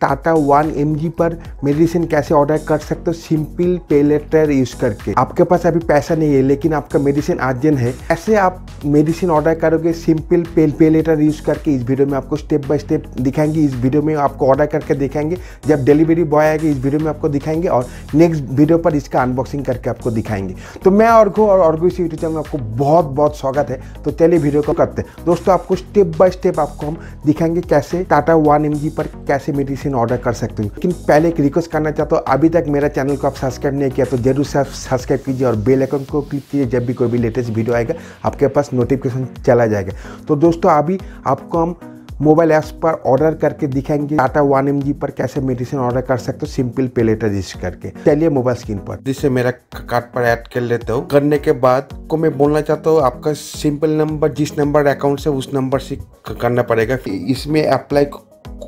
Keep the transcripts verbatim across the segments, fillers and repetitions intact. Tata one M G पर medicine कैसे order कर सकते हो सिंपल पे लेटर यूज़ करके। आपके पास अभी पैसा नहीं है लेकिन आपका मेडिसिन अर्जेंट है, ऐसे आप मेडिसिन ऑर्डर करोगे सिंपल पे पे लेटर यूज़ करके। इस वीडियो में आपको स्टेप बाय स्टेप दिखाएंगे, इस वीडियो में आपको ऑर्डर करके दिखाएंगे, जब डिलीवरी बॉय आएगा इस वीडियो में आपको दिखाएंगे और नेक्स्ट वीडियो पर इसका अनबॉक्सिंग करके आपको दिखाएंगे। तो मैं अर्घो और अर्घो इसी यूट्यूब चैनल में आपको बहुत बहुत स्वागत है। तो चलिए वीडियो को करते हैं दोस्तों, आपको स्टेप बाय स्टेप आपको हम दिखाएंगे कैसे टाटा वन एम जी पर कैसे मेडिसिन ऑर्डर कर सकते हो। लेकिन पहले एक रिक्वेस्ट करना चाहता हूँ, अभी तक मेरा चैनल को आप सब्सक्राइब नहीं किया तो जरूर सब्सक्राइब कीजिए और बेल आइकन को क्लिक कीजिए, जब भी कोई भी लेटेस्ट वीडियो आएगा आपके पास नोटिफिकेशन चला जाएगा। तो दोस्तों अभी आपको हम मोबाइल ऐप्स पर ऑर्डर करके दिखाएंगे टाटा वन एम जी पर कैसे मेडिसिन ऑर्डर कर सकते हो सिंपल पे लेटर यूज करके। चलिए मोबाइल स्क्रीन पर जिससे मेरा कार्ड पर ऐड कर लेता हूँ। करने के बाद को मैं बोलना चाहता हूँ आपका सिंपल नंबर जिस नंबर अकाउंट से उस नंबर से करना पड़ेगा। इसमें अप्लाई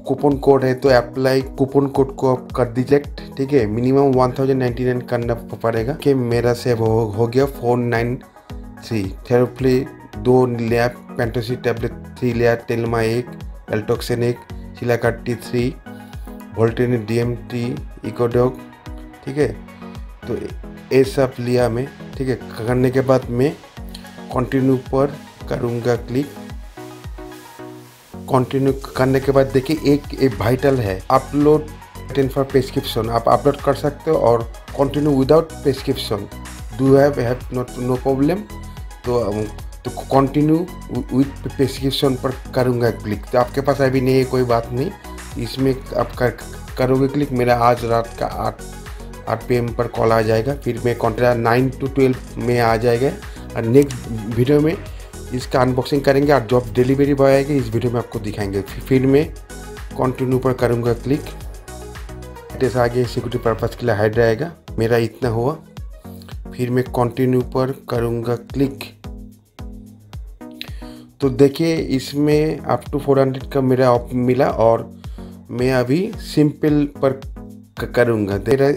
कूपन कोड है तो अप्लाई कूपन कोड को आप कर दीजिए, ठीक है। Minimum one thousand ninety nine करना पड़ेगा कि मेरा सेव हो, हो गया फोर नाइन थ्री। थेरोफ्ली दो लेयर, पेंटोसी टैबलेट थ्री लेयर, टेलमा एक, एल्टोक्सिन एक, सिलाकाटी थ्री, वोल्टेन डी एम टी, इकोडोक, ठीक है। तो ये सब लिया मैं, ठीक है। करने के बाद मैं कंटिन्यू पर करूँगा क्लिक। कंटिन्यू करने के बाद देखिए एक एक वाइटल है अपलोड टेन फॉर प्रिस्क्रिप्शन, आप अपलोड कर सकते हो और continue without prescription do have have not no problem. तो तो कंटिन्यू विथ प्रिस्क्रिप्शन पर करूँगा क्लिक। तो आपके पास अभी नहीं है कोई बात नहीं, इसमें आप कर, करोगे क्लिक। मेरा आज रात का आठ आठ पी एम पर कॉल आ जाएगा, फिर मैं कॉन्ट्रा नाइन टू ट्वेल्व में आ जाएगा और नेक्स्ट वीडियो में इसका अनबॉक्सिंग करेंगे और जॉब डिलीवरी बॉय आएगा इस वीडियो में आपको दिखाएंगे। फिर मैं कंटिन्यू पर करूँगा क्लिक। एड्रेस आगे सिक्योरिटी पर्पज़ के लिए हाइड रहेगा। मेरा इतना हुआ, फिर मैं कंटिन्यू पर करूँगा क्लिक। तो देखिए इसमें अप टू फोर हंड्रेड का मेरा ऑप मिला और मैं अभी सिंपल पर करूँगा। मेरा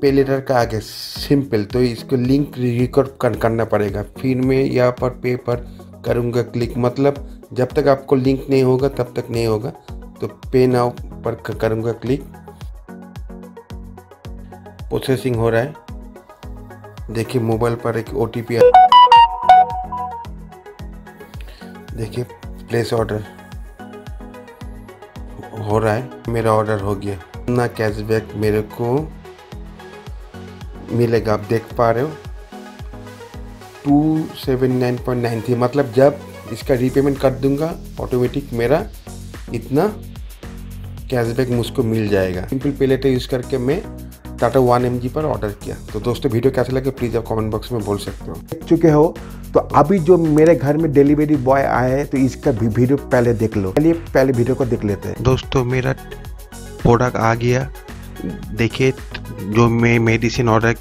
पे लेटर का आगे सिंपल, तो इसको लिंक रिकॉर्ड करना पड़ेगा। फिर मैं यहाँ पर पे पर करूँगा क्लिक, मतलब जब तक आपको लिंक नहीं होगा तब तक नहीं होगा। तो पे नाउ पर करूँगा क्लिक, प्रोसेसिंग हो रहा है। देखिए मोबाइल पर एक ओ टी पी आ, देखिए प्लेस ऑर्डर हो रहा है। मेरा ऑर्डर हो गया ना, कैशबैक मेरे को मिलेगा। आप देख पा रहे हो two seven nine point nine three, मतलब जब इसका रीपेमेंट कर दूंगा ऑटोमेटिक मेरा इतना कैशबैक मुझको मिल जाएगा। सिंपल पे लेटर यूज़ करके मैं टाटा वन एम जी पर ऑर्डर किया। तो दोस्तों वीडियो कैसा लगे प्लीज़ आप कमेंट बॉक्स में बोल सकते हो। देख चुके हो तो अभी जो मेरे घर में डिलीवरी बॉय आया है तो इसका भी वीडियो पहले देख लो। चलिए पहले वीडियो को देख लेते हैं। दोस्तों मेरा प्रोडक्ट आ गया, देखिए जो मैं मेडिसिन ऑर्डर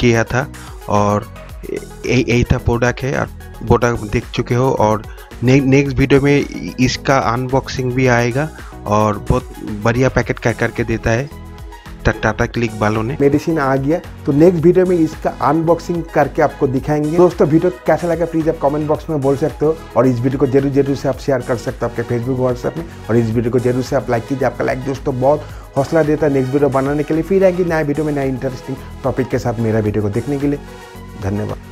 किया था और यही था प्रोडक्ट है। आप प्रोडक्ट देख चुके हो और ने, नेक्स्ट वीडियो में इसका अनबॉक्सिंग भी आएगा और बहुत बढ़िया पैकेट कर करके देता है टाटा क्लिक वालों ने। मेडिसिन आ गया तो नेक्स्ट वीडियो में इसका अनबॉक्सिंग करके आपको दिखाएंगे। दोस्तों वीडियो कैसा लगा प्लीज आप कमेंट बॉक्स में बोल सकते हो और इस वीडियो को जरूर जरूर से आप शेयर कर सकते हो आपके फेसबुक व्हाट्सएप में और इस वीडियो को जरूर से आप लाइक कीजिए। आपका लाइक दोस्तों बहुत हौसला देता है नेक्स्ट वीडियो बनाने के लिए। फिर आएगी नया वीडियो में नया इंटरेस्टिंग टॉपिक के साथ। मेरा वीडियो को देखने के लिए धन्यवाद।